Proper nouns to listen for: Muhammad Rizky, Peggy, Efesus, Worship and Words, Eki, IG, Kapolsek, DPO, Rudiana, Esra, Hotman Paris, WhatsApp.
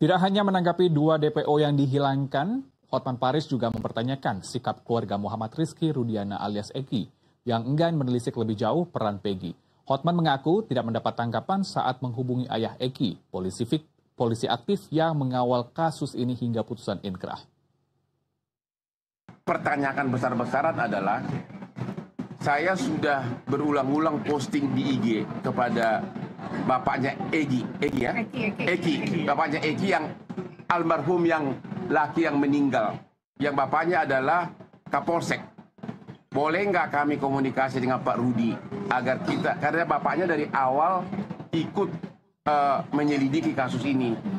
Tidak hanya menanggapi dua DPO yang dihilangkan, Hotman Paris juga mempertanyakan sikap keluarga Muhammad Rizky, Rudiana alias Eki, yang enggan menelisik lebih jauh peran Peggy. Hotman mengaku tidak mendapat tanggapan saat menghubungi ayah Eki, polisi aktif yang mengawal kasus ini hingga putusan inkrah. Pertanyaan besar-besaran adalah, saya sudah berulang-ulang posting di IG kepada bapaknya Eki, bapaknya Eki yang almarhum, yang laki yang meninggal, yang bapaknya adalah Kapolsek. Boleh nggak kami komunikasi dengan Pak Rudi agar kita, karena bapaknya dari awal ikut menyelidiki kasus ini.